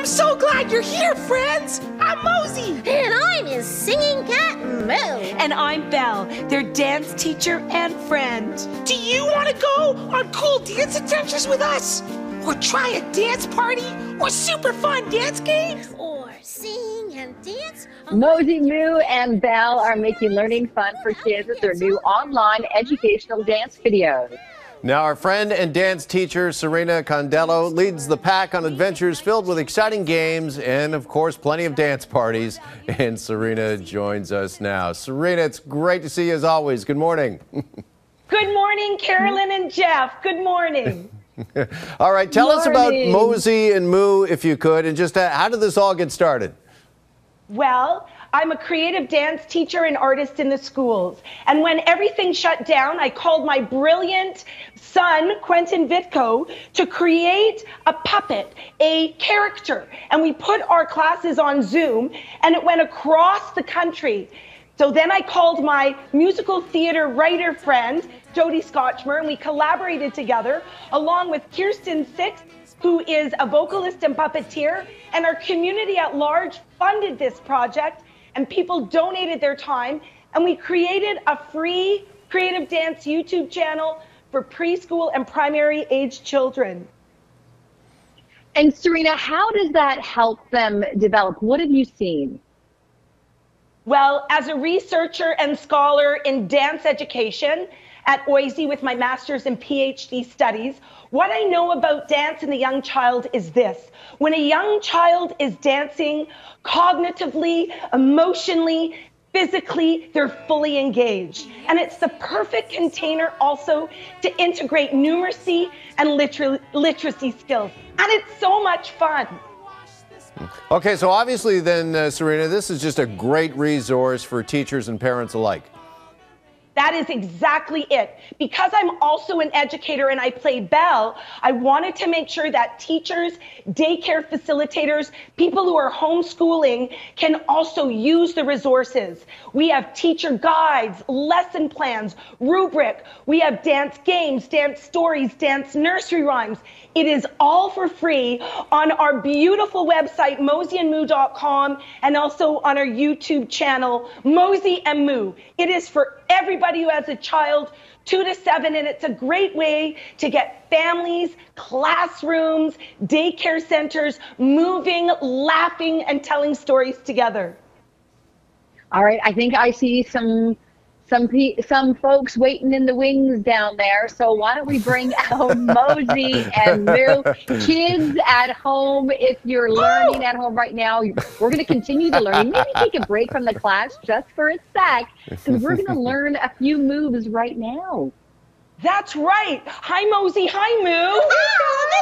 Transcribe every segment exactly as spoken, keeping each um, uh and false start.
I'm so glad you're here, friends! I'm Mosi! And I'm his singing cat, Moo! And I'm Belle, their dance teacher and friend. Do you want to go on cool dance adventures with us? Or try a dance party? Or super fun dance games? Or sing and dance? Mosi, Moo, and Belle are making learning fun for kids with their new online educational dance videos. Now our friend and dance teacher Sarina Condello leads the pack on adventures filled with exciting games and of course plenty of dance parties, and Sarina joins us now. Sarina, it's great to see you as always. Good morning. Good morning, Carolyn and Jeff. Good morning. All right, tell morning. us about MOSI and Moo if you could, and just how did this all get started? Well, I'm a creative dance teacher and artist in the schools. And when everything shut down, I called my brilliant son, Quentin Vitko, to create a puppet, a character. And we put our classes on Zoom, and it went across the country. So then I called my musical theater writer friend, Jody Scotchmer, and we collaborated together along with Kirsten Six, who is a vocalist and puppeteer, and our community at large funded this project. And people donated their time, and we created a free creative dance YouTube channel for preschool and primary age children. And Sarina, how does that help them develop? What have you seen? Well, as a researcher and scholar in dance education at O I S E with my master's and PhD studies, what I know about dance in the young child is this. When a young child is dancing cognitively, emotionally, physically, they're fully engaged. And it's the perfect container also to integrate numeracy and liter- literacy skills. And it's so much fun. Okay, so obviously then, uh, Sarina, this is just a great resource for teachers and parents alike. That is exactly it. Because I'm also an educator and I play Belle, I wanted to make sure that teachers, daycare facilitators, people who are homeschooling can also use the resources. We have teacher guides, lesson plans, rubric. We have dance games, dance stories, dance nursery rhymes. It is all for free on our beautiful website, mosi and moo dot com, and also on our YouTube channel, Mosi and Moo. It is for everybody who has a child two to seven, and it's a great way to get families, classrooms, daycare centers moving, laughing, and telling stories together. All right, I think I see some some some folks waiting in the wings down there. So why don't we bring out Mosi and Moo? Kids at home, if you're learning at home right now, we're going to continue to learn. Maybe take a break from the class just for a sec, because we're going to learn a few moves right now. That's right. Hi, Mosi. Hi, Moo. Wow,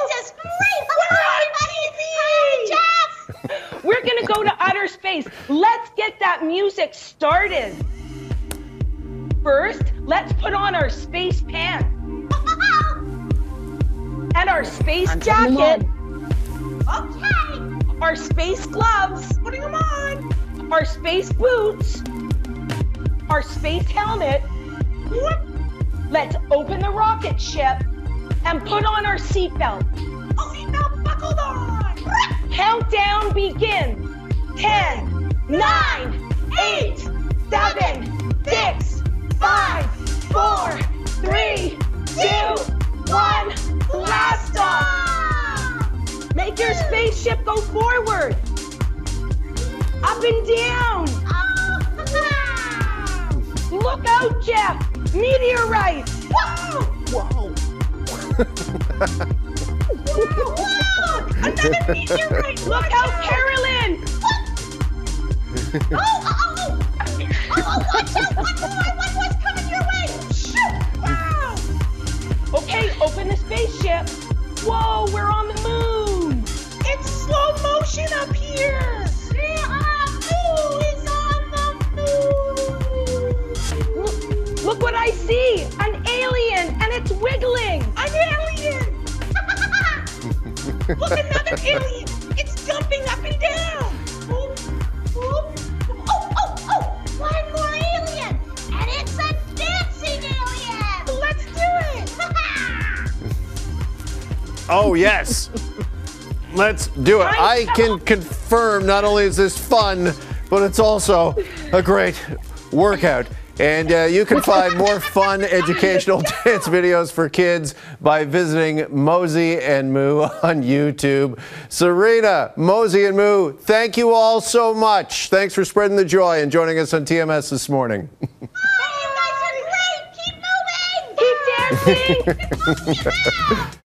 this is great. Hello, everybody. Hi, Jeff. We're going to go to outer space. Let's get that music started. First, let's put on our space pants and our space I'm jacket. Okay. Our space gloves. Putting them on. Our space boots. Our space helmet. Whoop. Let's open the rocket ship and put on our seatbelt. Oh, seatbelt buckled on. Countdown begins. Ten, nine, eight, seven, six. Five, four, three, two, one, blast off! Make your spaceship go forward. Up and down. Look out, Jeff! Meteorite! Whoa! Whoa! Whoa! Look! Another meteorite! Look out, Carolyn! Oh, oh, oh! Oh, watch out! One more! One more's coming your way! Shoot! Wow! Okay, open the spaceship. Whoa, we're on the moon! It's slow motion up here! See, our moon is on the moon! Look, look what I see! An alien! And it's wiggling! An alien! Look, another alien! It's jumping up and down! Oop, oop. Oh, oh, oh! One more alien, and it's a dancing alien. Let's do it. Oh, yes. Let's do it. I can confirm not only is this fun, but it's also a great workout. And uh, you can find more fun educational dance videos for kids by visiting MOSI and Moo on YouTube. Sarina, MOSI and Moo, thank you all so much. Thanks for spreading the joy and joining us on T M S this morning. Oh, you guys are great. Keep moving. Keep dancing. Move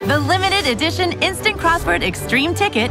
The limited edition Instant Crossword Extreme Ticket